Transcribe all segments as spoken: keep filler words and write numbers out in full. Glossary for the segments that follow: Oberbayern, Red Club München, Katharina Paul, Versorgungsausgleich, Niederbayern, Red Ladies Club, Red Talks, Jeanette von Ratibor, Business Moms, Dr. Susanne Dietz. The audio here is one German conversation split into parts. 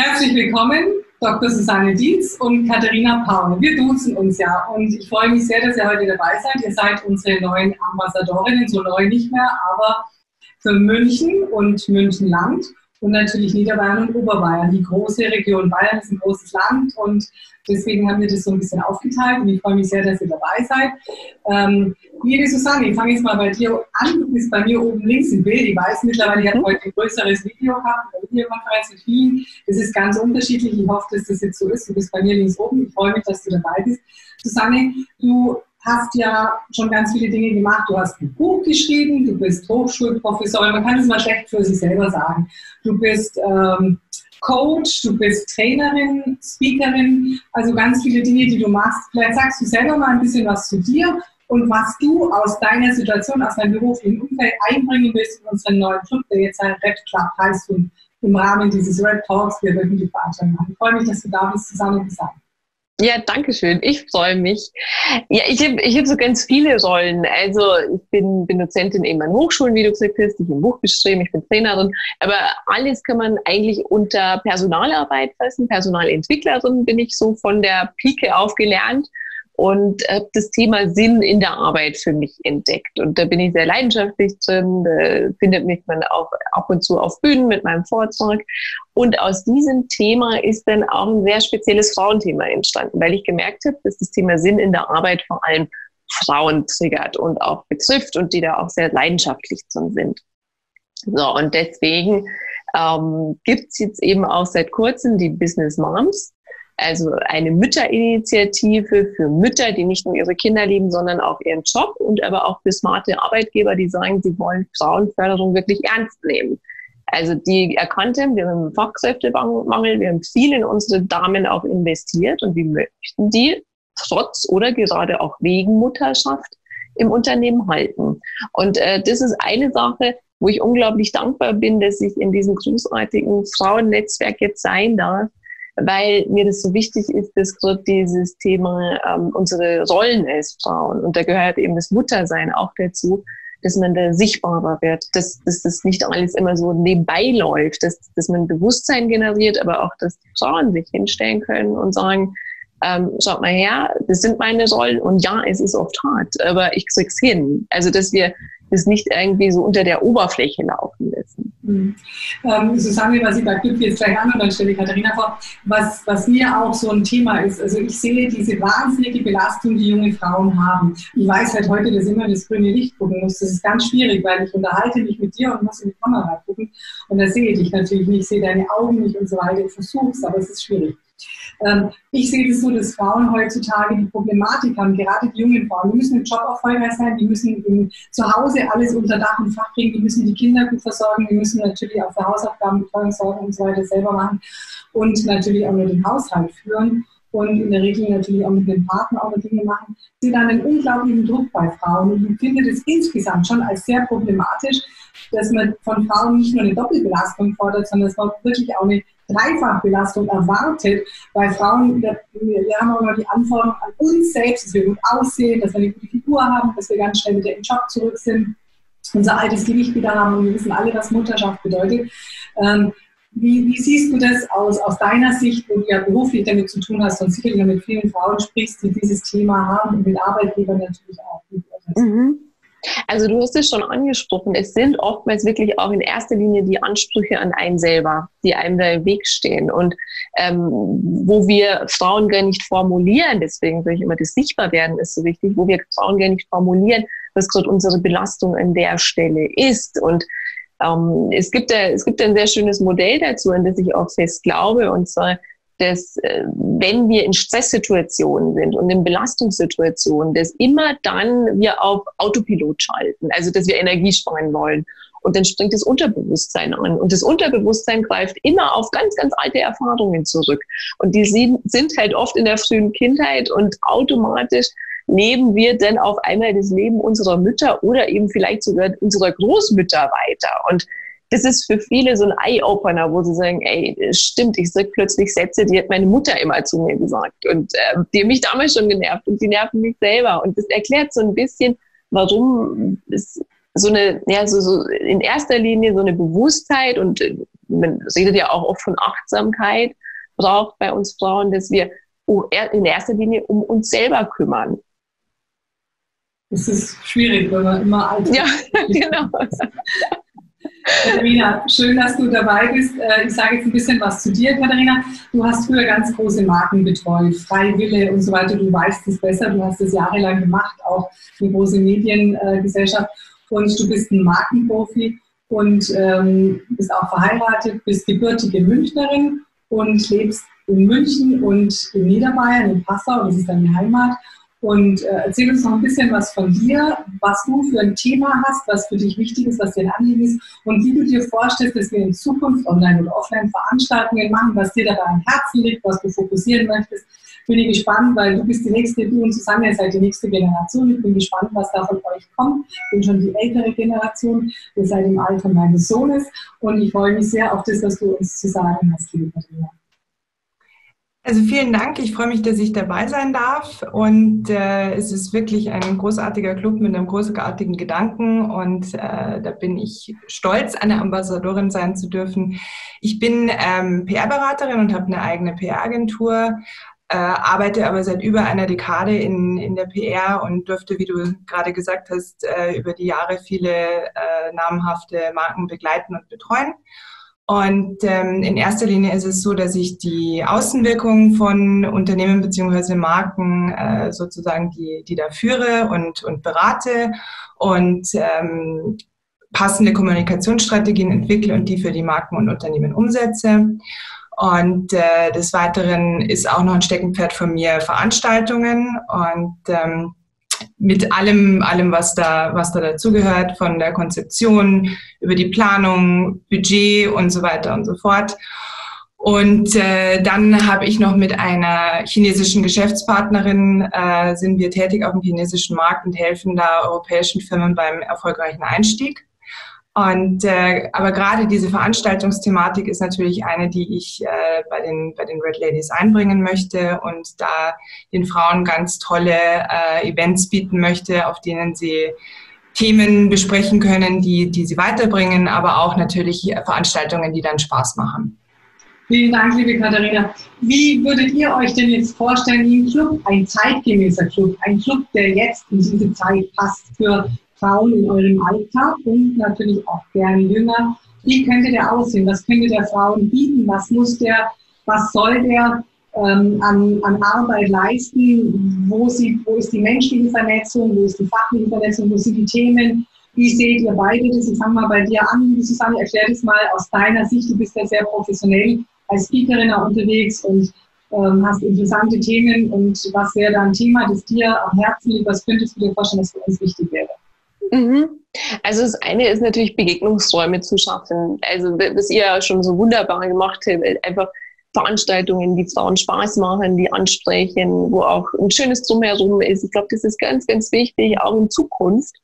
Herzlich willkommen, Doktor Susanne Dietz und Katharina Paul. Wir duzen uns ja und ich freue mich sehr, dass ihr heute dabei seid. Ihr seid unsere neuen Ambassadorinnen, so neu nicht mehr, aber für München und Münchenland und natürlich Niederbayern und Oberbayern. Die große Region Bayern ist ein großes Land und deswegen haben wir das so ein bisschen aufgeteilt und ich freue mich sehr, dass ihr dabei seid. Ähm, liebe Susanne, ich fange jetzt mal bei dir an. Du bist bei mir oben links im Bild. Ich weiß mittlerweile, ich habe heute ein größeres Video gehabt, eine Videokonferenz mit vielen. Das ist ganz unterschiedlich. Ich hoffe, dass das jetzt so ist. Du bist bei mir links oben. Ich freue mich, dass du dabei bist. Susanne, du hast ja schon ganz viele Dinge gemacht. Du hast ein Buch geschrieben, du bist Hochschulprofessorin. Man kann es mal schlecht für sich selber sagen. Du bist ähm, Coach, du bist Trainerin, Speakerin, also ganz viele Dinge, die du machst. Vielleicht sagst du selber mal ein bisschen was zu dir und was du aus deiner Situation, aus deinem beruflichen Umfeld einbringen willst in unseren neuen Club, der jetzt ein Red Club heißt und im Rahmen dieses Red Talks wir wirklich veranstalten haben. Ich freue mich, dass du da bist, zusammen gesagt. Ja, danke schön. Ich freue mich. Ja, ich habe ich hab so ganz viele Rollen. Also ich bin, bin Dozentin eben an Hochschulen, wie du gesagt hast. Ich habe ein Buch geschrieben, ich bin Trainerin. Aber alles kann man eigentlich unter Personalarbeit fassen. Personalentwicklerin bin ich so von der Pike auf gelernt und habe das Thema Sinn in der Arbeit für mich entdeckt. Und da bin ich sehr leidenschaftlich drin. Da findet mich man auch ab und zu auf Bühnen mit meinem Vortrag. Und aus diesem Thema ist dann auch ein sehr spezielles Frauenthema entstanden, weil ich gemerkt habe, dass das Thema Sinn in der Arbeit vor allem Frauen triggert und auch betrifft und die da auch sehr leidenschaftlich drin sind. So, und deswegen ähm, gibt's jetzt eben auch seit kurzem die Business Moms, also eine Mütterinitiative für Mütter, die nicht nur ihre Kinder lieben, sondern auch ihren Job und aber auch für smarte Arbeitgeber, die sagen, sie wollen Frauenförderung wirklich ernst nehmen. Also die erkannt haben, wir haben Fachkräftemangel, wir haben viel in unsere Damen auch investiert und wir möchten die trotz oder gerade auch wegen Mutterschaft im Unternehmen halten. Und äh, das ist eine Sache, wo ich unglaublich dankbar bin, dass ich in diesem großartigen Frauennetzwerk jetzt sein darf, weil mir das so wichtig ist, dass gerade dieses Thema ähm, unsere Rollen als Frauen, und da gehört eben das Muttersein auch dazu, dass man da sichtbarer wird, dass, dass das nicht alles immer so nebenbei läuft, dass, dass man Bewusstsein generiert, aber auch, dass die Frauen sich hinstellen können und sagen, ähm, schaut mal her, das sind meine Rollen und ja, es ist oft hart, aber ich krieg's hin. Also, dass wir das nicht irgendwie so unter der Oberfläche laufen lassen. Mhm. Ähm, Susanne, was ich bei Glück jetzt gleich an und dann stelle ich Katharina vor, was, was mir auch so ein Thema ist, also ich sehe diese wahnsinnige Belastung, die junge Frauen haben. Ich weiß halt heute, dass ich immer das grüne Licht gucken muss. Das ist ganz schwierig, weil ich unterhalte mich mit dir und muss in die Kamera gucken und da sehe ich dich natürlich nicht, ich sehe deine Augen nicht und so weiter, ich versuche es, aber es ist schwierig. Ich sehe das so, dass Frauen heutzutage die Problematik haben, gerade die jungen Frauen, die müssen im Job erfolgreich sein, die müssen zu Hause alles unter Dach und Fach bringen, die müssen die Kinder gut versorgen, die müssen natürlich auch für Hausaufgabenbetreuung sorgen und so weiter selber machen und natürlich auch nur den Haushalt führen und in der Regel natürlich auch mit dem Partner auch Dinge machen. Ich sehe dann einen unglaublichen Druck bei Frauen und ich finde das insgesamt schon als sehr problematisch, dass man von Frauen nicht nur eine Doppelbelastung fordert, sondern dass man wirklich auch eine Dreifachbelastung erwartet, weil Frauen, wir, wir haben auch immer die Anforderung an uns selbst, dass wir gut aussehen, dass wir eine gute Figur haben, dass wir ganz schnell wieder im Job zurück sind, unser altes Gewicht wieder haben und wir wissen alle, was Mutterschaft bedeutet. Ähm, wie, wie siehst du das aus, aus deiner Sicht, wo du ja beruflich damit zu tun hast und sicherlich mit vielen Frauen sprichst, die dieses Thema haben und mit Arbeitgebern natürlich auch? Mhm. Also du hast es schon angesprochen, es sind oftmals wirklich auch in erster Linie die Ansprüche an einen selber, die einem da im Weg stehen und ähm, wo wir Frauen gar nicht formulieren, deswegen sage ich immer, das Sichtbarwerden ist so wichtig, wo wir Frauen gar nicht formulieren, was gerade unsere Belastung an der Stelle ist. Und ähm, es gibt da, es gibt ein sehr schönes Modell dazu, an das ich auch fest glaube, und zwar, dass wenn wir in Stresssituationen sind und in Belastungssituationen, dass immer dann wir auf Autopilot schalten, also dass wir Energie sparen wollen. Und dann springt das Unterbewusstsein an. Und das Unterbewusstsein greift immer auf ganz, ganz alte Erfahrungen zurück. Und die sind halt oft in der frühen Kindheit und automatisch nehmen wir dann auf einmal das Leben unserer Mütter oder eben vielleicht sogar unserer Großmütter weiter. Und das ist für viele so ein Eye-Opener, wo sie sagen, ey, stimmt, ich sage plötzlich Sätze, die hat meine Mutter immer zu mir gesagt und äh, die haben mich damals schon genervt und die nerven mich selber. Und das erklärt so ein bisschen, warum es so eine, ja, so, so in erster Linie so eine Bewusstheit und man redet ja auch oft von Achtsamkeit, braucht bei uns Frauen, dass wir in erster Linie um uns selber kümmern. Das ist schwierig, weil man immer alt ist. Ja, genau. Katharina, schön, dass du dabei bist. Ich sage jetzt ein bisschen was zu dir, Katharina. Du hast früher ganz große Marken betreut, Freiwille und so weiter. Du weißt es besser, du hast es jahrelang gemacht, auch eine große Mediengesellschaft. Und du bist ein Markenprofi und ähm, bist auch verheiratet, bist gebürtige Münchnerin und lebst in München und in Niederbayern, in Passau, das ist deine Heimat. Und äh, erzähl uns noch ein bisschen was von dir, was du für ein Thema hast, was für dich wichtig ist, was dir ein Anliegen ist und wie du dir vorstellst, dass wir in Zukunft online oder offline Veranstaltungen machen, was dir dabei am Herzen liegt, was du fokussieren möchtest. Bin ich gespannt, weil du bist die nächste, du und Susanne, ihr seid die nächste Generation. Ich bin gespannt, was da von euch kommt. Ich bin schon die ältere Generation. Ihr seid im Alter meines Sohnes und ich freue mich sehr auf das, was du uns zu sagen hast, liebe Katharina. Also vielen Dank, ich freue mich, dass ich dabei sein darf und äh, es ist wirklich ein großartiger Club mit einem großartigen Gedanken und äh, da bin ich stolz, eine Ambassadorin sein zu dürfen. Ich bin ähm, P R-Beraterin und habe eine eigene P R-Agentur, äh, arbeite aber seit über einer Dekade in, in der P R und durfte, wie du gerade gesagt hast, äh, über die Jahre viele äh, namhafte Marken begleiten und betreuen. Und ähm, in erster Linie ist es so, dass ich die Außenwirkung von Unternehmen bzw. Marken äh, sozusagen die, die da führe und, und berate und ähm, passende Kommunikationsstrategien entwickle und die für die Marken und Unternehmen umsetze. Und äh, des Weiteren ist auch noch ein Steckenpferd von mir Veranstaltungen und ähm, mit allem, allem was da, was da dazugehört, von der Konzeption über die Planung, Budget und so weiter und so fort. Und äh, dann habe ich noch mit einer chinesischen Geschäftspartnerin, äh, sind wir tätig auf dem chinesischen Markt und helfen da europäischen Firmen beim erfolgreichen Einstieg. Und, äh, aber gerade diese Veranstaltungsthematik ist natürlich eine, die ich äh, bei den, bei den Red Ladies einbringen möchte und da den Frauen ganz tolle äh, Events bieten möchte, auf denen sie Themen besprechen können, die, die sie weiterbringen, aber auch natürlich Veranstaltungen, die dann Spaß machen. Vielen Dank, liebe Katharina. Wie würdet ihr euch denn jetzt vorstellen, ein Club, ein zeitgemäßer Club, ein Club, der jetzt in diese Zeit passt für Frauen in eurem Alltag und natürlich auch gerne jünger. Wie könnte der aussehen? Was könnte der Frauen bieten? Was muss der, was soll der ähm, an, an Arbeit leisten? Wo, sie, wo ist die menschliche Vernetzung? Wo ist die fachliche Vernetzung? Wo sind die Themen? Wie seht ihr beide das? Ich fange mal bei dir an, liebe Susanne. Erklär das mal aus deiner Sicht. Du bist ja sehr professionell als Speakerin auch unterwegs und ähm, hast interessante Themen. Und was wäre da ein Thema, das dir am Herzen liegt? Was könntest du dir vorstellen, was für uns wichtig wäre? Also das eine ist natürlich, Begegnungsräume zu schaffen. Also das ihr ja schon so wunderbar gemacht habt, einfach Veranstaltungen, die Frauen Spaß machen, die ansprechen, wo auch ein schönes Drumherum ist. Ich glaube, das ist ganz, ganz wichtig, auch in Zukunft,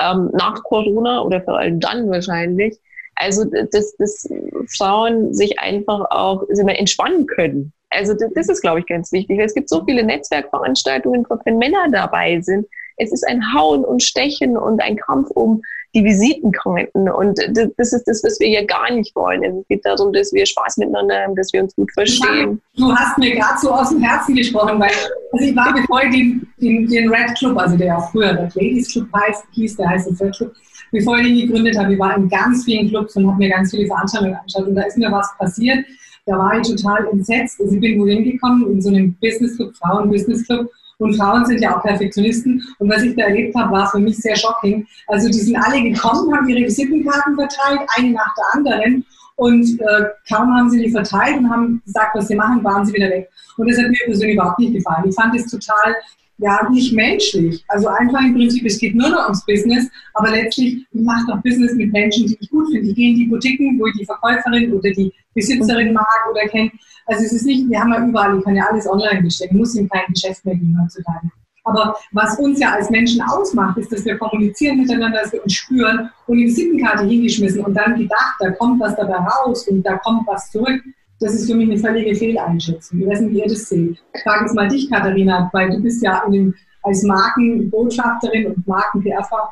ähm, nach Corona oder vor allem dann wahrscheinlich. Also dass, dass Frauen sich einfach auch also entspannen können. Also das, das ist, glaube ich, ganz wichtig. Es gibt so viele Netzwerkveranstaltungen, wenn Männer dabei sind. Es ist ein Hauen und Stechen und ein Kampf um die Visitenkarten. Und das ist das, was wir ja gar nicht wollen. Es geht darum, dass wir Spaß miteinander haben, dass wir uns gut verstehen. Du hast mir gerade so aus dem Herzen gesprochen, weil also ich war, bevor ich den, den, den Red Club, also der auch früher Red Ladies Club heißt, hieß, der heißt jetzt Red Club, bevor ich den gegründet habe, ich war in ganz vielen Clubs und habe mir ganz viele Veranstaltungen angeschaut. Und da ist mir was passiert. Da war ich total entsetzt. Also ich bin wohin gekommen, in so einem Business Club, Frauen-Business Club. Und Frauen sind ja auch Perfektionisten. Und was ich da erlebt habe, war für mich sehr schockierend. Also die sind alle gekommen, haben ihre Visitenkarten verteilt, eine nach der anderen. Und äh, kaum haben sie die verteilt und haben gesagt, was sie machen, waren sie wieder weg. Und das hat mir persönlich überhaupt nicht gefallen. Ich fand es total, ja, nicht menschlich. Also einfach im Prinzip, es geht nur noch ums Business. Aber letztlich, ich mache doch Business mit Menschen, die ich gut finde. Ich gehe in die Boutiquen, wo ich die Verkäuferin oder die Besitzerin mag oder kenne. Also es ist nicht, wir haben ja überall, ich kann ja alles online bestellen, muss in kein Geschäft mehr gehen heutzutage. Aber was uns ja als Menschen ausmacht, ist, dass wir kommunizieren miteinander, dass wir uns spüren und die Visitenkarte hingeschmissen und dann gedacht, da kommt was dabei raus und da kommt was zurück. Das ist für mich eine völlige Fehleinschätzung. Ich weiß nicht, wie ihr das seht. Ich frage jetzt mal dich, Katharina, weil du bist ja in dem, als Markenbotschafterin und Marken-P R-Frau.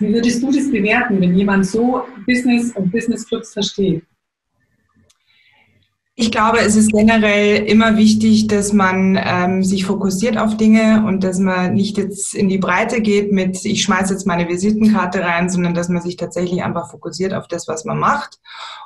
Wie würdest du das bewerten, wenn jemand so Business und Business-Clubs versteht? Ich glaube, es ist generell immer wichtig, dass man ähm, sich fokussiert auf Dinge und dass man nicht jetzt in die Breite geht mit, ich schmeiße jetzt meine Visitenkarte rein, sondern dass man sich tatsächlich einfach fokussiert auf das, was man macht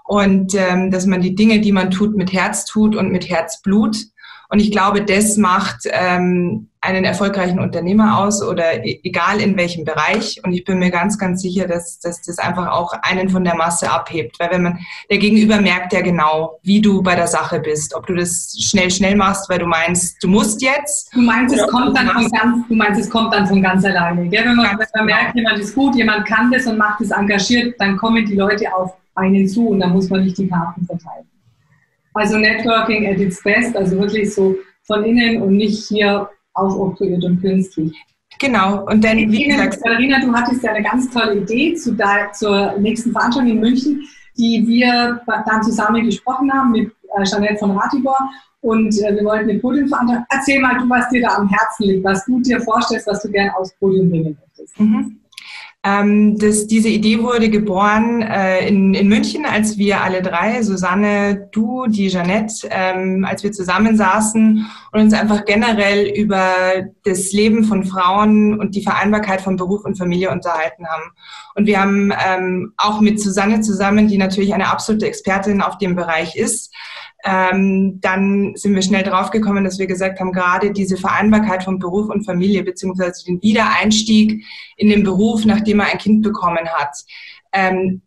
und ähm, dass man die Dinge, die man tut, mit Herz tut und mit Herzblut. Und ich glaube, das macht ähm, einen erfolgreichen Unternehmer aus oder egal in welchem Bereich. Und ich bin mir ganz, ganz sicher, dass, dass das einfach auch einen von der Masse abhebt. Weil wenn man, der Gegenüber merkt ja genau, wie du bei der Sache bist. Ob du das schnell, schnell machst, weil du meinst, du musst jetzt. Du meinst, es kommt dann von ganz, du meinst, es kommt dann von ganz alleine. Gell? Wenn man, wenn man merkt, jemand ist gut, jemand kann das und macht es engagiert, dann kommen die Leute auf einen zu und dann muss man nicht die Karten verteilen. Also Networking at its best, also wirklich so von innen und nicht hier aufoktroyiert und künstlich. Genau. Und dann, wie gesagt, Katharina, du hattest ja eine ganz tolle Idee zu der, zur nächsten Veranstaltung in München, die wir dann zusammen gesprochen haben mit Jeanette von Ratibor und wir wollten eine Podiumveranstaltung. Erzähl mal, du, was dir da am Herzen liegt, was du dir vorstellst, was du gerne aufs Podium bringen möchtest. Mhm. Ähm, das, diese Idee wurde geboren äh, in, in München, als wir alle drei, Susanne, du, die Jeanette, ähm, als wir zusammensaßen und uns einfach generell über das Leben von Frauen und die Vereinbarkeit von Beruf und Familie unterhalten haben. Und wir haben ähm, auch mit Susanne zusammen, die natürlich eine absolute Expertin auf dem Bereich ist, Ähm, dann sind wir schnell draufgekommen, dass wir gesagt haben, gerade diese Vereinbarkeit von Beruf und Familie beziehungsweise den Wiedereinstieg in den Beruf, nachdem man ein Kind bekommen hat, ähm,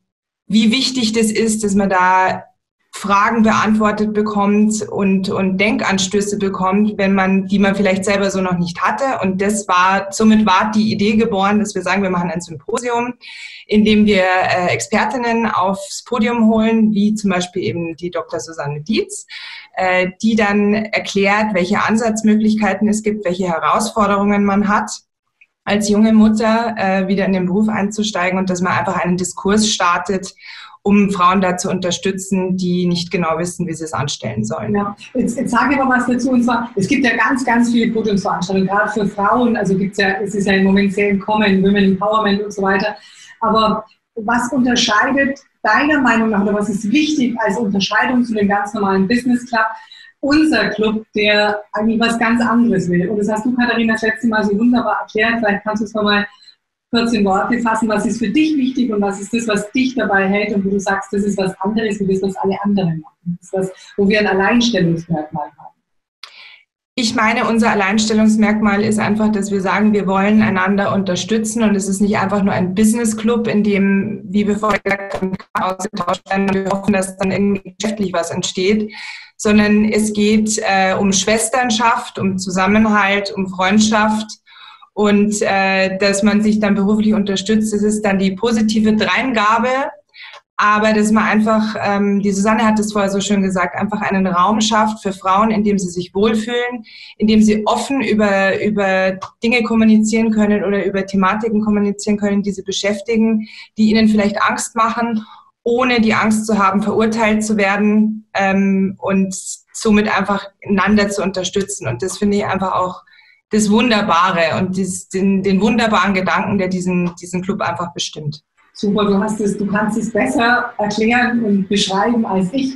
wie wichtig das ist, dass man da Fragen beantwortet bekommt und, und Denkanstöße bekommt, wenn man, die man vielleicht selber so noch nicht hatte. Und das war, somit war die Idee geboren, dass wir sagen, wir machen ein Symposium, in dem wir äh, Expertinnen aufs Podium holen, wie zum Beispiel eben die Doktor Susanne Dietz, äh, die dann erklärt, welche Ansatzmöglichkeiten es gibt, welche Herausforderungen man hat, als junge Mutter äh, wieder in den Beruf einzusteigen und dass man einfach einen Diskurs startet, um Frauen da zu unterstützen, die nicht genau wissen, wie sie es anstellen sollen. Ja. Jetzt, jetzt sage ich aber was dazu, und zwar, es gibt ja ganz, ganz viele Podiumsveranstaltungen, gerade für Frauen, also gibt's ja, es ist ja im Moment sehr im Kommen, Women Empowerment und so weiter, aber was unterscheidet deiner Meinung nach, oder was ist wichtig als Unterscheidung zu dem ganz normalen Business Club, unser Club, der eigentlich was ganz anderes will? Und das hast du, Katharina, das letzte Mal so wunderbar erklärt, vielleicht kannst du es nochmal kurz in Worte fassen, was ist für dich wichtig und was ist das, was dich dabei hält und wo du sagst, das ist was anderes wie das, was alle anderen machen. Das ist was, wo wir ein Alleinstellungsmerkmal haben. Ich meine, unser Alleinstellungsmerkmal ist einfach, dass wir sagen, wir wollen einander unterstützen und es ist nicht einfach nur ein Business-Club, in dem, wie wir vorher gesagt haben, ausgetauscht werden und wir hoffen, dass dann irgendwie geschäftlich was entsteht, sondern es geht äh, um Schwesternschaft, um Zusammenhalt, um Freundschaft. Und äh, dass man sich dann beruflich unterstützt, das ist dann die positive Dreingabe, aber dass man einfach, ähm, die Susanne hat es vorher so schön gesagt, einfach einen Raum schafft für Frauen, in dem sie sich wohlfühlen, in dem sie offen über, über Dinge kommunizieren können oder über Thematiken kommunizieren können, die sie beschäftigen, die ihnen vielleicht Angst machen, ohne die Angst zu haben, verurteilt zu werden ähm, und somit einfach einander zu unterstützen. Und das finde ich einfach auch das Wunderbare und dies, den, den wunderbaren Gedanken, der diesen, diesen Club einfach bestimmt. Super, du, hast es, du kannst es besser erklären und beschreiben als ich.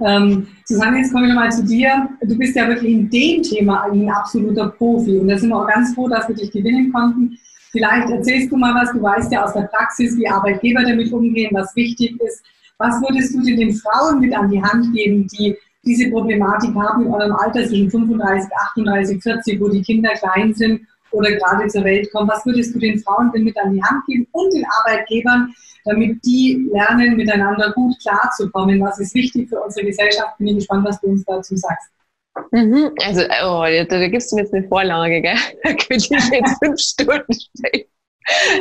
Ähm, Susanne, jetzt kommen wir nochmal zu dir. Du bist ja wirklich in dem Thema ein absoluter Profi und da sind wir auch ganz froh, dass wir dich gewinnen konnten. Vielleicht erzählst du mal was, du weißt ja aus der Praxis, wie Arbeitgeber damit umgehen, was wichtig ist. Was würdest du denn den Frauen mit an die Hand geben, die diese Problematik haben in eurem Alter zwischen fünfunddreißig, achtunddreißig, vierzig, wo die Kinder klein sind oder gerade zur Welt kommen? Was würdest du den Frauen denn mit an die Hand geben und den Arbeitgebern, damit die lernen, miteinander gut klarzukommen? Was ist wichtig für unsere Gesellschaft? Bin ich gespannt, was du uns dazu sagst. Mhm, also, oh, da, da gibst du mir jetzt eine Vorlage, gell? Da könnte ich jetzt fünf Stunden stehen.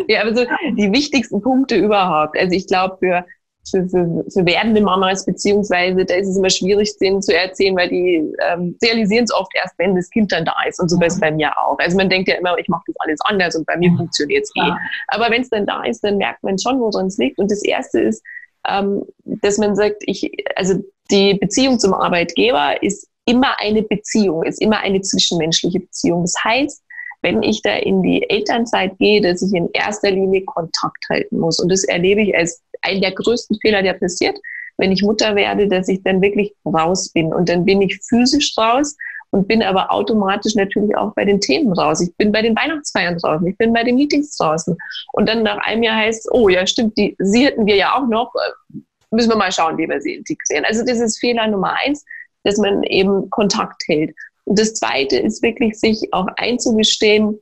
Ja, aber so die wichtigsten Punkte überhaupt. Also ich glaube, für Für, für, für werdende Mamas, beziehungsweise da ist es immer schwierig, denen zu erzählen, weil die ähm, realisieren es oft erst, wenn das Kind dann da ist, und so war es bei mir auch. Also man denkt ja immer, ich mache das alles anders und bei mir funktioniert es eh. Ja. Aber wenn es dann da ist, dann merkt man schon, woran es liegt. Und das Erste ist, ähm, dass man sagt, ich, also die Beziehung zum Arbeitgeber ist immer eine Beziehung, ist immer eine zwischenmenschliche Beziehung. Das heißt, wenn ich da in die Elternzeit gehe, dass ich in erster Linie Kontakt halten muss. Und das erlebe ich als einen der größten Fehler, der passiert, wenn ich Mutter werde, dass ich dann wirklich raus bin. Und dann bin ich physisch raus und bin aber automatisch natürlich auch bei den Themen raus. Ich bin bei den Weihnachtsfeiern draußen, ich bin bei den Meetings draußen. Und dann nach einem Jahr heißt es, oh ja stimmt, die, sie hätten wir ja auch noch, müssen wir mal schauen, wie wir sie integrieren. Also das ist Fehler Nummer eins, dass man eben Kontakt hält. Und das Zweite ist wirklich, sich auch einzugestehen,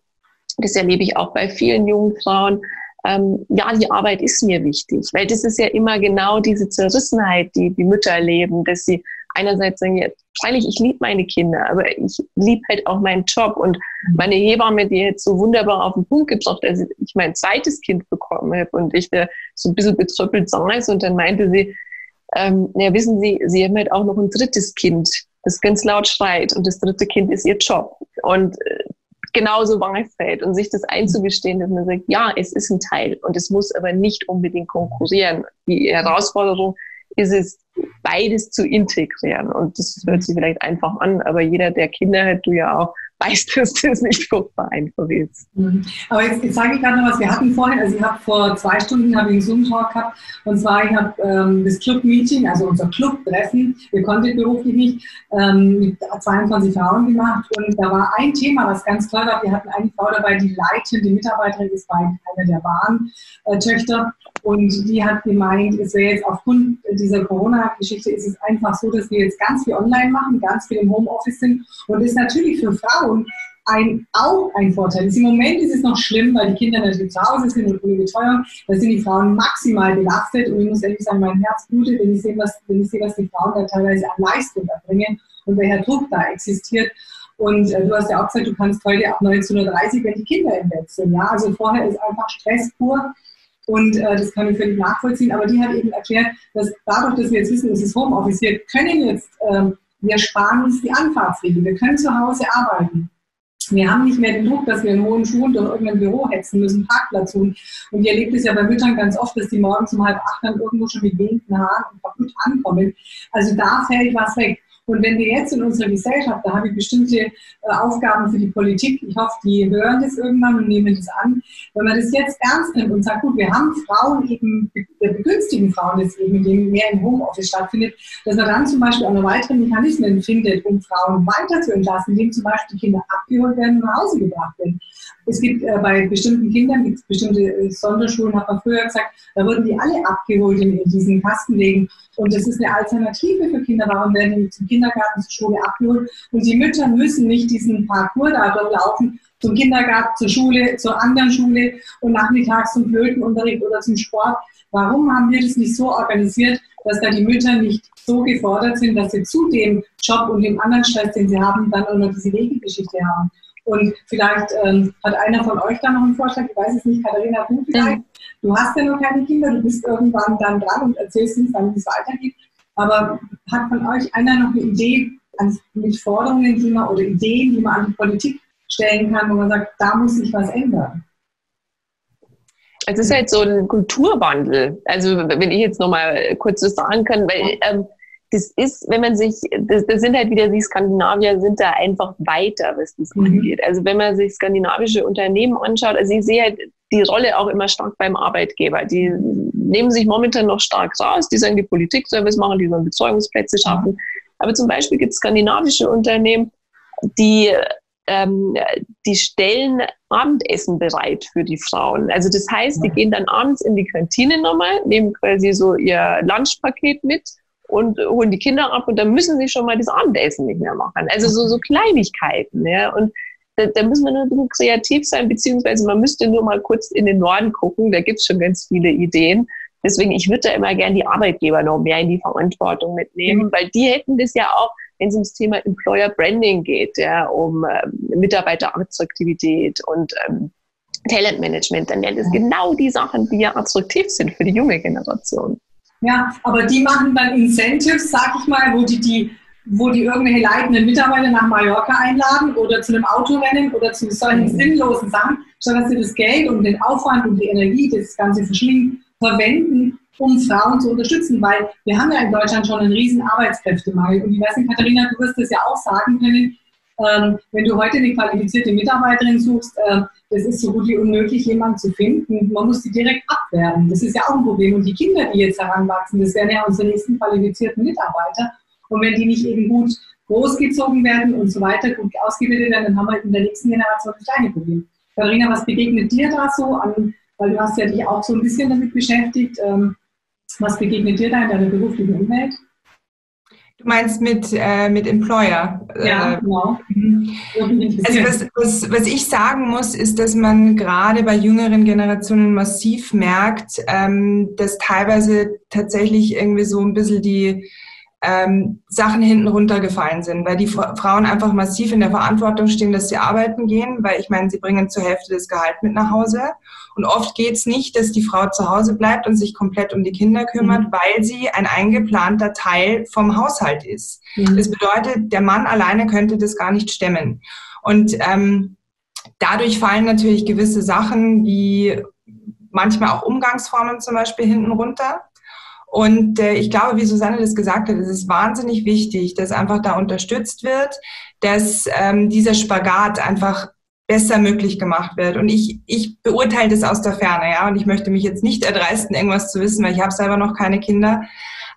das erlebe ich auch bei vielen jungen Frauen, ähm, ja, die Arbeit ist mir wichtig, weil das ist ja immer genau diese Zerrissenheit, die die Mütter erleben, dass sie einerseits sagen, ja, freilich, ich liebe meine Kinder, aber ich liebe halt auch meinen Job. Und meine Hebamme, die jetzt so wunderbar auf den Punkt gebracht, als ich mein zweites Kind bekommen habe und ich da so ein bisschen betröppelt saß und dann meinte sie, ähm, ja, wissen Sie, Sie haben halt auch noch ein drittes Kind, das ganz laut schreit und das dritte Kind ist Ihr Job. Und äh, genauso war es halt. Und sich das einzugestehen, dass man sagt, ja, es ist ein Teil und es muss aber nicht unbedingt konkurrieren. Die Herausforderung ist es, beides zu integrieren. Und das hört sich vielleicht einfach an, aber jeder, der Kinder hat, du ja auch, weiß, dass das nicht furchtbar einfach ist. Aber jetzt, jetzt sage ich gerade noch was. Wir hatten vorhin, also ich habe vor zwei Stunden habe ich einen Zoom-Talk gehabt, und zwar ich habe ähm, das Club-Meeting, also unser Club-Treffen, wir konnten beruflich nicht, ähm, mit zweiundzwanzig Frauen gemacht, und da war ein Thema, was ganz toll war. Wir hatten eine Frau dabei, die leitende Mitarbeiterin ist bei einer der Bahntöchter, und die hat gemeint, es wäre jetzt aufgrund dieser Corona-Geschichte ist es einfach so, dass wir jetzt ganz viel online machen, ganz viel im Homeoffice sind, und ist natürlich für Frauen Ein, auch ein Vorteil. Im Moment ist es noch schlimm, weil die Kinder natürlich zu Hause sind und ohne Betreuung, da sind die Frauen maximal belastet, und ich muss ehrlich sagen, mein Herz blutet, wenn ich sehe, was, wenn ich sehe, was die Frauen da teilweise an Leistung erbringen und welcher Druck da existiert. Und äh, du hast ja auch gesagt, du kannst heute ab neunzehn Uhr dreißig, wenn die Kinder im Bett sind. Ja? Also vorher ist einfach Stress pur. Und äh, das kann ich völlig nachvollziehen. Aber die hat eben erklärt, dass dadurch, dass wir jetzt wissen, es ist Homeoffice, wir können jetzt... Ähm, Wir sparen uns die Anfahrtswege. Wir können zu Hause arbeiten. Wir haben nicht mehr den Druck, dass wir in hohen Schuhen durch irgendein Büro hetzen müssen, Parkplatz suchen. Und ihr erlebt es ja bei Müttern ganz oft, dass die morgens um halb acht dann irgendwo schon mit wehenden Haaren und kaputt ankommen. Also da fällt was weg. Und wenn wir jetzt in unserer Gesellschaft, da habe ich bestimmte äh, Aufgaben für die Politik, ich hoffe, die hören das irgendwann und nehmen das an, wenn man das jetzt ernst nimmt und sagt, gut, wir haben Frauen eben, wir begünstigen Frauen jetzt eben, indem mehr im Homeoffice stattfindet, dass man dann zum Beispiel auch noch weitere Mechanismen findet, um Frauen weiter zu entlassen, indem zum Beispiel Kinder abgeholt werden und nach Hause gebracht werden. Es gibt äh, bei bestimmten Kindern, gibt es bestimmte äh, Sonderschulen, hat man früher gesagt, da wurden die alle abgeholt in, in diesen Kastenwegen. Und das ist eine Alternative für Kinder. Warum werden die zum Kindergarten, zur Schule abgeholt? Und die Mütter müssen nicht diesen Parcours da durchlaufen, zum Kindergarten, zur Schule, zur anderen Schule und nachmittags zum Flötenunterricht oder zum Sport. Warum haben wir das nicht so organisiert, dass da die Mütter nicht so gefordert sind, dass sie zu dem Job und dem anderen Stress, den sie haben, dann auch noch diese Wegegeschichte haben? Und vielleicht ähm, hat einer von euch da noch einen Vorschlag, ich weiß es nicht, Katharina, du vielleicht, du hast ja noch keine Kinder, du bist irgendwann dann dran und erzählst uns dann, wie es weitergeht. Aber hat von euch einer noch eine Idee an, mit Forderungen die man, oder Ideen, die man an die Politik stellen kann, wo man sagt, da muss sich was ändern? Es ist halt so ein Kulturwandel. Also wenn ich jetzt nochmal kurz was sagen kann, weil... Ähm, Das ist, wenn man sich, das, das sind halt wieder die Skandinavier, sind da einfach weiter, was das mhm. angeht. Also wenn man sich skandinavische Unternehmen anschaut, also ich sehe halt die Rolle auch immer stark beim Arbeitgeber. Die nehmen sich momentan noch stark raus, die sollen die Politik-Service machen, die sollen Betreuungsplätze schaffen. Aber zum Beispiel gibt es skandinavische Unternehmen, die ähm, die stellen Abendessen bereit für die Frauen. Also das heißt, die gehen dann abends in die Kantine nochmal, nehmen quasi so ihr Lunchpaket mit und holen die Kinder ab, und dann müssen sie schon mal das Abendessen nicht mehr machen. Also so, so Kleinigkeiten. Ja? Und da, da müssen wir nur ein bisschen kreativ sein, beziehungsweise man müsste nur mal kurz in den Norden gucken, da gibt es schon ganz viele Ideen. Deswegen, ich würde da immer gerne die Arbeitgeber noch mehr in die Verantwortung mitnehmen, mhm. weil die hätten das ja auch, wenn es ums Thema Employer Branding geht, ja, um ähm, Mitarbeiterattraktivität und ähm, Talentmanagement, dann wären das mhm. genau die Sachen, die ja attraktiv sind für die junge Generation. Ja, aber die machen dann Incentives, sag ich mal, wo die, die, wo die irgendwelche leitenden Mitarbeiter nach Mallorca einladen oder zu einem Autorennen oder zu solchen sinnlosen Sachen, sondern dass sie das Geld und den Aufwand und die Energie, das Ganze verschlingen, verwenden, um Frauen zu unterstützen. Weil wir haben ja in Deutschland schon einen riesen Arbeitskräftemangel. Und ich weiß nicht, Katharina, du wirst das ja auch sagen können, ähm, wenn du heute eine qualifizierte Mitarbeiterin suchst, äh, das ist so gut wie unmöglich, jemanden zu finden. Man muss die direkt abwerben. Das ist ja auch ein Problem. Und die Kinder, die jetzt heranwachsen, das wären ja unsere nächsten qualifizierten Mitarbeiter. Und wenn die nicht eben gut großgezogen werden und so weiter, gut ausgebildet werden, dann haben wir in der nächsten Generation das kleine Problem. Katharina, was begegnet dir da so an, weil du hast ja dich auch so ein bisschen damit beschäftigt, ähm, was begegnet dir da in deiner beruflichen Umwelt? Du meinst mit, äh, mit Employer? Ja, genau. Also was, was, was ich sagen muss, ist, dass man gerade bei jüngeren Generationen massiv merkt, ähm, dass teilweise tatsächlich irgendwie so ein bisschen die ähm, Sachen hinten runtergefallen sind, weil die Fra- Frauen einfach massiv in der Verantwortung stehen, dass sie arbeiten gehen, weil ich meine, sie bringen zur Hälfte das Gehalt mit nach Hause. Und oft geht es nicht, dass die Frau zu Hause bleibt und sich komplett um die Kinder kümmert, mhm. weil sie ein eingeplanter Teil vom Haushalt ist. Mhm. Das bedeutet, der Mann alleine könnte das gar nicht stemmen. Und ähm, dadurch fallen natürlich gewisse Sachen, wie manchmal auch Umgangsformen zum Beispiel, hinten runter. Und äh, ich glaube, wie Susanne das gesagt hat, es ist wahnsinnig wichtig, dass einfach da unterstützt wird, dass ähm, dieser Spagat einfach besser möglich gemacht wird. Und ich, ich beurteile das aus der Ferne, ja. Und ich möchte mich jetzt nicht erdreisten, irgendwas zu wissen, weil ich habe selber noch keine Kinder.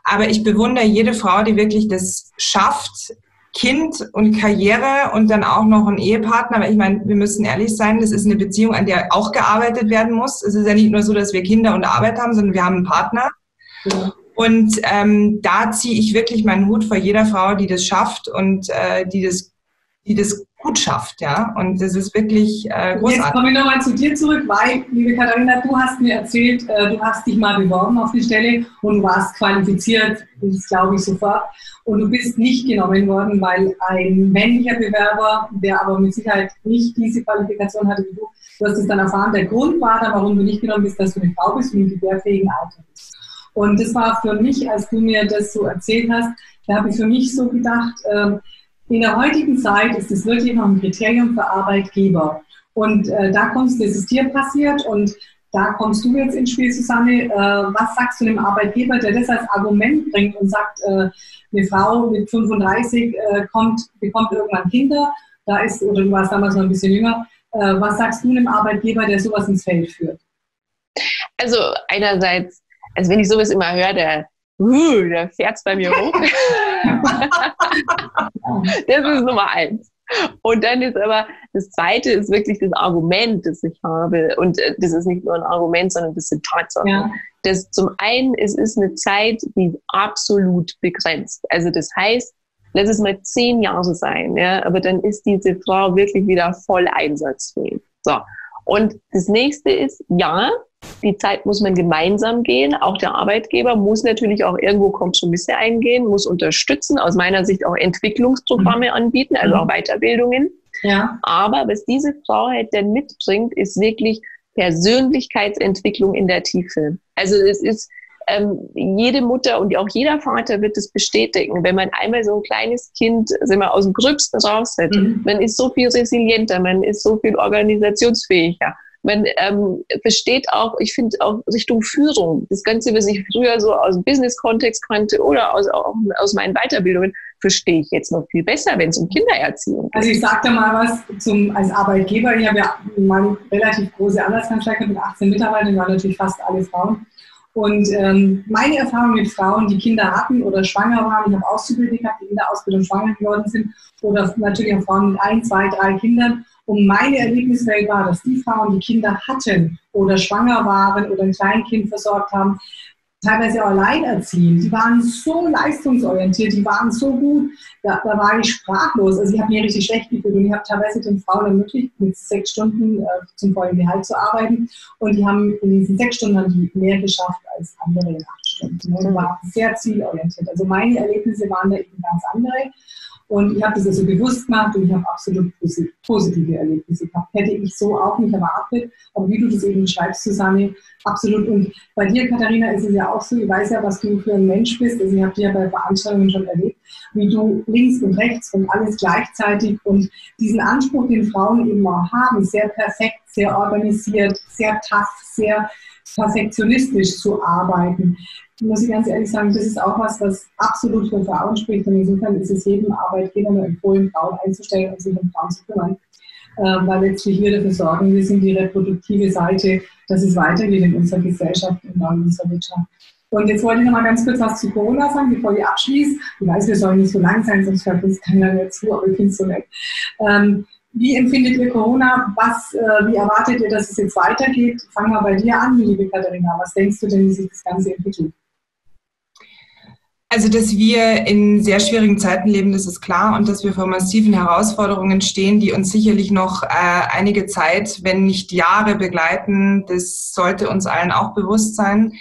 Aber ich bewundere jede Frau, die wirklich das schafft, Kind und Karriere und dann auch noch einen Ehepartner. Weil ich meine, wir müssen ehrlich sein, das ist eine Beziehung, an der auch gearbeitet werden muss. Es ist ja nicht nur so, dass wir Kinder und Arbeit haben, sondern wir haben einen Partner. Ja. Und ähm, da ziehe ich wirklich meinen Hut vor jeder Frau, die das schafft und äh, die das, die das gut schafft, ja, und das ist wirklich äh, großartig. Jetzt komme ich nochmal zu dir zurück, weil, liebe Katharina, du hast mir erzählt, äh, du hast dich mal beworben auf die Stelle und warst qualifiziert, das glaube ich sofort, und du bist nicht genommen worden, weil ein männlicher Bewerber, der aber mit Sicherheit nicht diese Qualifikation hatte wie du, du hast es dann erfahren, der Grund war dann, warum du nicht genommen bist, dass du eine Frau bist und einen gebärfähigen Alter bist. Und das war für mich, als du mir das so erzählt hast, da habe ich für mich so gedacht, äh, in der heutigen Zeit ist es wirklich noch ein Kriterium für Arbeitgeber. Und äh, da kommst du, das ist dir passiert und da kommst du jetzt ins Spiel, Susanne. Äh, was sagst du dem Arbeitgeber, der das als Argument bringt und sagt, äh, eine Frau mit fünfunddreißig äh, kommt, bekommt irgendwann Kinder, da ist, oder du warst damals noch ein bisschen jünger. Äh, was sagst du dem Arbeitgeber, der sowas ins Feld führt? Also einerseits, also wenn ich sowas immer höre, der Uh, da fährt's bei mir hoch. Das ist Nummer eins. Und dann ist aber, das zweite ist wirklich das Argument, das ich habe. Und das ist nicht nur ein Argument, sondern das sind Tatsachen. Ja. Das zum einen, es ist eine Zeit, die absolut begrenzt. Also das heißt, lass es mal zehn Jahre sein, ja, aber dann ist diese Frau wirklich wieder voll einsatzfähig. So. Und das nächste ist, ja, die Zeit muss man gemeinsam gehen. Auch der Arbeitgeber muss natürlich auch irgendwo Kompromisse eingehen, muss unterstützen, aus meiner Sicht auch Entwicklungsprogramme anbieten, also auch Weiterbildungen. Ja. Aber was diese Frau halt dann mitbringt, ist wirklich Persönlichkeitsentwicklung in der Tiefe. Also es ist, ähm, jede Mutter und auch jeder Vater wird es bestätigen. Wenn man einmal so ein kleines Kind, sind wir aus dem Gröbsten raus hat, mhm. man ist so viel resilienter, man ist so viel organisationsfähiger. Man ähm, versteht auch, ich finde auch Richtung Führung, das Ganze, was ich früher so aus dem Business-Kontext kannte oder aus, auch aus meinen Weiterbildungen, verstehe ich jetzt noch viel besser, wenn es um Kindererziehung geht. Also ich sage da mal was zum, als Arbeitgeber. Ich habe ja meine relativ große Anwaltskanzlei mit achtzehn Mitarbeitern, waren natürlich fast alle Frauen. Und ähm, meine Erfahrung mit Frauen, die Kinder hatten oder schwanger waren, ich habe Auszubildende gehabt, die in der Ausbildung schwanger geworden sind, oder natürlich auch Frauen mit ein, zwei, drei Kindern. Und meine Erlebniswelt war, dass die Frauen, die Kinder hatten oder schwanger waren oder ein Kleinkind versorgt haben, teilweise auch alleinerziehend, die waren so leistungsorientiert, die waren so gut, da, da war ich sprachlos. Also ich habe mir richtig schlecht gefühlt und ich habe teilweise den Frauen ermöglicht, mit sechs Stunden äh, zum vollen Gehalt zu arbeiten und die haben in diesen sechs Stunden haben die mehr geschafft als andere in acht Stunden. Und die waren sehr zielorientiert. Also meine Erlebnisse waren da eben ganz andere. Und ich habe das also bewusst gemacht und ich habe absolut positive Erlebnisse gehabt. Hätte ich so auch nicht erwartet, aber wie du das eben schreibst, Susanne, absolut. Und bei dir, Katharina, ist es ja auch so, ich weiß ja, was du für ein Mensch bist, also ich habe dir ja bei Veranstaltungen schon erlebt, wie du links und rechts und alles gleichzeitig und diesen Anspruch, den Frauen eben auch haben, sehr perfekt, sehr organisiert, sehr tough, sehr perfektionistisch zu arbeiten. Muss ich ganz ehrlich sagen, das ist auch was, was absolut für Frauen spricht. Und insofern ist es jedem Arbeitgeber nur empfohlen, Frauen einzustellen und sich um Frauen zu kümmern. Äh, weil letztlich wir dafür sorgen müssen, die reproduktive Seite, dass es weitergeht in unserer Gesellschaft und in unserer Wirtschaft. Und jetzt wollte ich noch mal ganz kurz was zu Corona sagen, bevor ich abschließe. Ich weiß, wir sollen nicht so lang sein, sonst hört uns keiner mehr zu, aber ich finde es so nett. Ähm, Wie empfindet ihr Corona? Was, äh, wie erwartet ihr, dass es jetzt weitergeht? Fangen wir bei dir an, liebe Katharina. Was denkst du denn, wie sich das Ganze entwickelt? Also, dass wir in sehr schwierigen Zeiten leben, das ist klar. Und dass wir vor massiven Herausforderungen stehen, die uns sicherlich noch äh, einige Zeit, wenn nicht Jahre begleiten. Das sollte uns allen auch bewusst sein.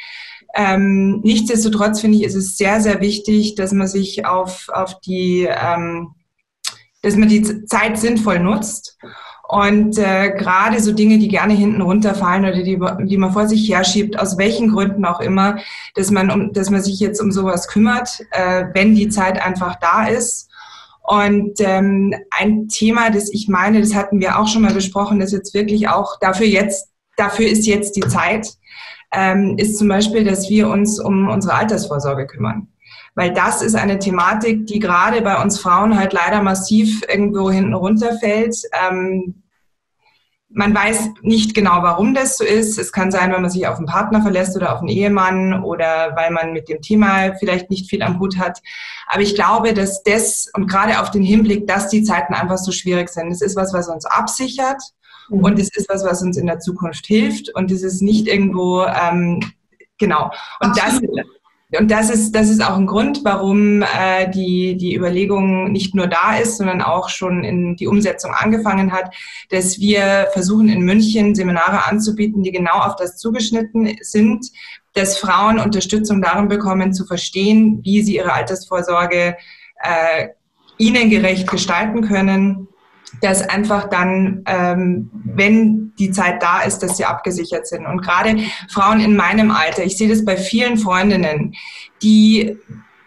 Ähm, nichtsdestotrotz finde ich, ist es sehr, sehr wichtig, dass man sich auf, auf die... Ähm, dass man die Zeit sinnvoll nutzt und äh, gerade so Dinge, die gerne hinten runterfallen oder die, die man vor sich herschiebt, aus welchen Gründen auch immer, dass man, um, dass man sich jetzt um sowas kümmert, äh, wenn die Zeit einfach da ist. Und ähm, ein Thema, das ich meine, das hatten wir auch schon mal besprochen, ist jetzt wirklich auch, dafür jetzt, dafür ist jetzt die Zeit, ähm, ist zum Beispiel, dass wir uns um unsere Altersvorsorge kümmern. Weil das ist eine Thematik, die gerade bei uns Frauen halt leider massiv irgendwo hinten runterfällt. Ähm, man weiß nicht genau, warum das so ist. Es kann sein, weil man sich auf einen Partner verlässt oder auf einen Ehemann oder weil man mit dem Thema vielleicht nicht viel am Hut hat. Aber ich glaube, dass das, und gerade auf den Hinblick, dass die Zeiten einfach so schwierig sind, es ist was, was uns absichert mhm. und es ist was, was uns in der Zukunft hilft und es ist nicht irgendwo, ähm, genau. Und das... Und das ist, das ist auch ein Grund, warum äh, die, die Überlegung nicht nur da ist, sondern auch schon in die Umsetzung angefangen hat, dass wir versuchen, in München Seminare anzubieten, die genau auf das zugeschnitten sind, dass Frauen Unterstützung darin bekommen, zu verstehen, wie sie ihre Altersvorsorge äh, ihnen gerecht gestalten können, dass einfach dann, ähm, wenn die Zeit da ist, dass sie abgesichert sind. Und gerade Frauen in meinem Alter, ich sehe das bei vielen Freundinnen, die,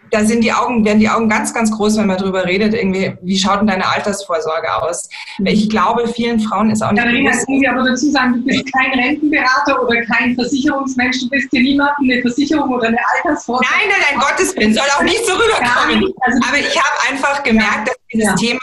da sind die Augen, werden die Augen ganz, ganz groß, wenn man drüber redet, irgendwie, wie schaut denn deine Altersvorsorge aus? Ich glaube, vielen Frauen ist auch nicht... Katharina, können Sie aber dazu sagen, du bist kein Rentenberater oder kein Versicherungsmensch, du bist dir niemandem eine Versicherung oder eine Altersvorsorge. Nein, nein, nein, Gottes Willen, soll auch nicht so rüberkommen. Aber ich habe einfach gemerkt, dass dieses ja. Thema,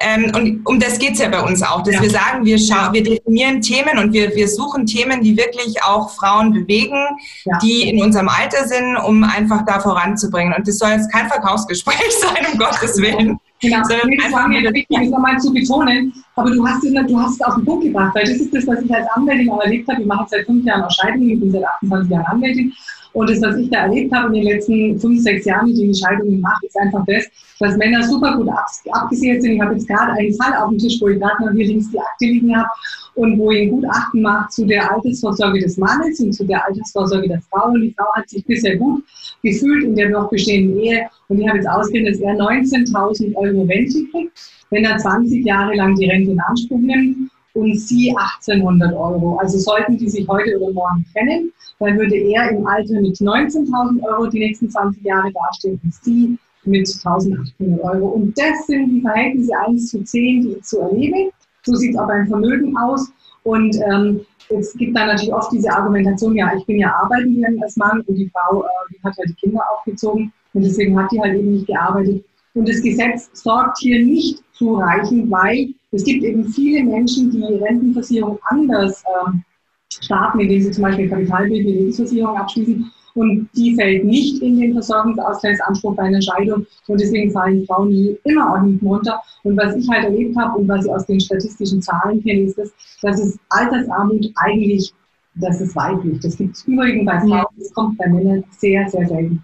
ähm, und um das geht es ja bei uns auch, dass ja. wir sagen, wir, scha- wir definieren Themen und wir, wir suchen Themen, die wirklich auch Frauen bewegen, ja. die in unserem Alter sind, um einfach da voranzubringen. Und das soll jetzt kein Verkaufsgespräch sein, um Gottes Willen. Genau, sondern nee, das war mir wichtig, das nochmal zu betonen, aber du hast es, du hast es auf den Punkt gebracht, weil das ist das, was ich als Anwältin auch erlebt habe. Ich mache seit fünf Jahren auch Scheidungen, ich bin seit achtundzwanzig Jahren Anwältin. Und das, was ich da erlebt habe in den letzten fünf, sechs Jahren, mit den Scheidungen mache, ist einfach das, dass Männer super gut abgesichert sind. Ich habe jetzt gerade einen Fall auf dem Tisch, wo ich gerade noch hier links die Akte liegen habe und wo ich ein Gutachten mache zu der Altersvorsorge des Mannes und zu der Altersvorsorge der Frau. Und die Frau hat sich bisher gut gefühlt in der noch bestehenden Ehe. Und ich habe jetzt ausgerechnet, dass er neunzehntausend Euro Rente kriegt, wenn er zwanzig Jahre lang die Rente in Anspruch nimmt. Und sie achtzehnhundert Euro. Also sollten die sich heute oder morgen trennen, dann würde er im Alter mit neunzehntausend Euro die nächsten zwanzig Jahre dastehen und sie mit eintausendachthundert Euro. Und das sind die Verhältnisse eins zu zehn, die ich zu erleben. So sieht es auch beim Vermögen aus. Und ähm, es gibt dann natürlich oft diese Argumentation, ja, ich bin ja arbeiten gegangen als Mann und die Frau, äh, die hat ja die Kinder aufgezogen und deswegen hat die halt eben nicht gearbeitet. Und das Gesetz sorgt hier nicht zureichend, weil es gibt eben viele Menschen, die Rentenversicherung anders ähm, starten, indem sie zum Beispiel kapitalbildende Lebensversicherung abschließen und die fällt nicht in den Versorgungsausgleichsanspruch bei einer Scheidung und deswegen fallen Frauen immer auch hinten runter. Und was ich halt erlebt habe und was ich aus den statistischen Zahlen kenne, ist, das, dass es Altersarmut eigentlich, das ist weiblich. Das gibt es übrigens bei Frauen, das kommt bei Männern sehr, sehr selten.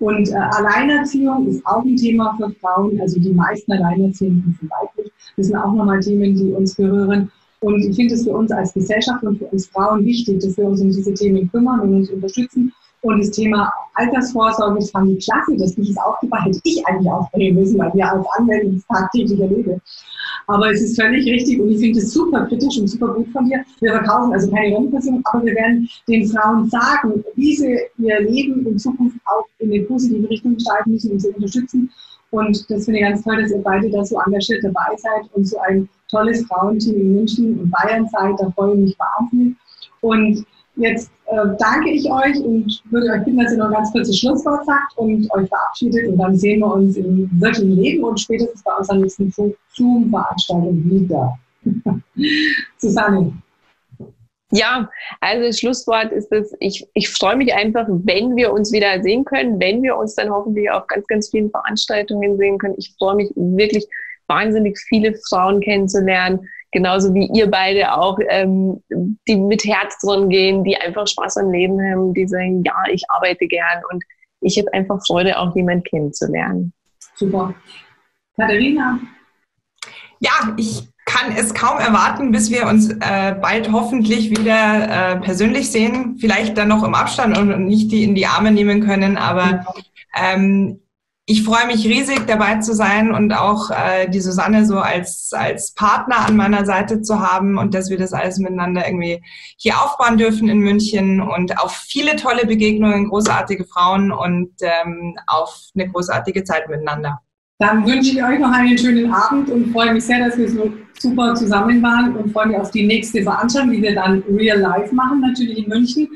Und äh, Alleinerziehung ist auch ein Thema für Frauen, also die meisten Alleinerziehenden sind weiblich. Das sind auch nochmal Themen, die uns berühren. Und ich finde es für uns als Gesellschaft und für uns Frauen wichtig, dass wir uns um diese Themen kümmern und uns unterstützen. Und das Thema Altersvorsorge, das fand ich klasse, dass ich es aufgebracht hätte, ich eigentlich aufbringen müssen, weil wir als Anwältin es tagtäglich erleben. Aber es ist völlig richtig und ich finde es super kritisch und super gut von dir. Wir verkaufen also keine Rentenversicherung, aber wir werden den Frauen sagen, wie sie ihr Leben in Zukunft auch in eine positive Richtung gestalten müssen und sie unterstützen. Und das finde ich ganz toll, dass ihr beide da so engagiert dabei seid und so ein tolles Frauenteam in München und Bayern seid. Da freue ich mich wahnsinnig. Und Jetzt äh, danke ich euch und würde euch bitten, dass ihr noch ein ganz kurzes Schlusswort sagt und euch verabschiedet. Und dann sehen wir uns im wirklichen Leben und spätestens bei unserer nächsten Zoom-Veranstaltung wieder. Susanne. Ja, also das Schlusswort ist das, ich, ich freue mich einfach, wenn wir uns wieder sehen können, wenn wir uns dann hoffentlich auf ganz, ganz vielen Veranstaltungen sehen können. Ich freue mich wirklich wahnsinnig, viele Frauen kennenzulernen, genauso wie ihr beide auch, ähm, die mit Herz dran gehen, die einfach Spaß am Leben haben, die sagen, ja, ich arbeite gern und ich habe einfach Freude, auch jemanden kennenzulernen. Super. Katharina? Ja, ich kann es kaum erwarten, bis wir uns äh, bald hoffentlich wieder äh, persönlich sehen, vielleicht dann noch im Abstand und nicht die in die Arme nehmen können, aber ähm, ich freue mich riesig, dabei zu sein und auch äh, die Susanne so als, als Partner an meiner Seite zu haben und dass wir das alles miteinander irgendwie hier aufbauen dürfen in München und auf viele tolle Begegnungen, großartige Frauen und ähm, auf eine großartige Zeit miteinander. Dann wünsche ich euch noch einen schönen Abend und freue mich sehr, dass wir so super zusammen waren und freue mich auf die nächste Veranstaltung, die wir dann real live machen, natürlich in München.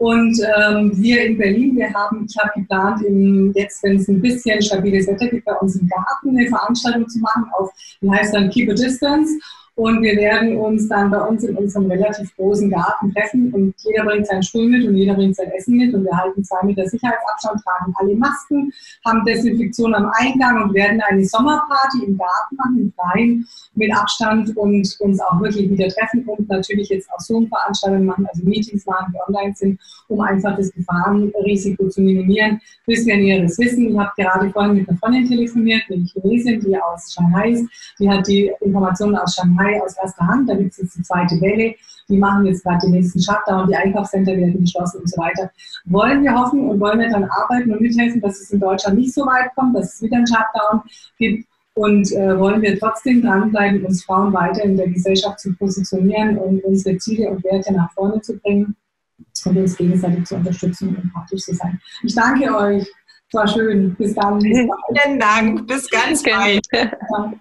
Und ähm, wir in Berlin, wir haben, ich habe geplant, im, jetzt, wenn es ein bisschen stabiles Wetter gibt, bei uns im Garten eine Veranstaltung zu machen, auf, die heißt dann Keep a Distance. Und wir werden uns dann bei uns in unserem relativ großen Garten treffen und jeder bringt seinen Stuhl mit und jeder bringt sein Essen mit und wir halten zwei Meter Sicherheitsabstand, tragen alle Masken, haben Desinfektion am Eingang und werden eine Sommerparty im Garten machen, im Freien, mit Abstand und uns auch wirklich wieder treffen und natürlich jetzt auch Zoom-Veranstaltungen machen, also Meetings machen, die online sind, um einfach das Gefahrenrisiko zu minimieren. Bis wir Näheres wissen, ich habe gerade vorhin mit einer Freundin telefoniert, eine Chinesin, die aus Shanghai ist, die hat die Informationen aus Shanghai aus erster Hand, da gibt es jetzt die zweite Welle, die machen jetzt gerade den nächsten Shutdown, die Einkaufscenter werden geschlossen und so weiter. Wollen wir hoffen und wollen wir dann arbeiten und mithelfen, dass es in Deutschland nicht so weit kommt, dass es wieder einen Shutdown gibt und äh, wollen wir trotzdem dranbleiben, uns Frauen weiter in der Gesellschaft zu positionieren und unsere Ziele und Werte nach vorne zu bringen und uns gegenseitig zu unterstützen und praktisch zu sein. Ich danke euch, es war schön, bis dann. Vielen Dank, bis ganz bald.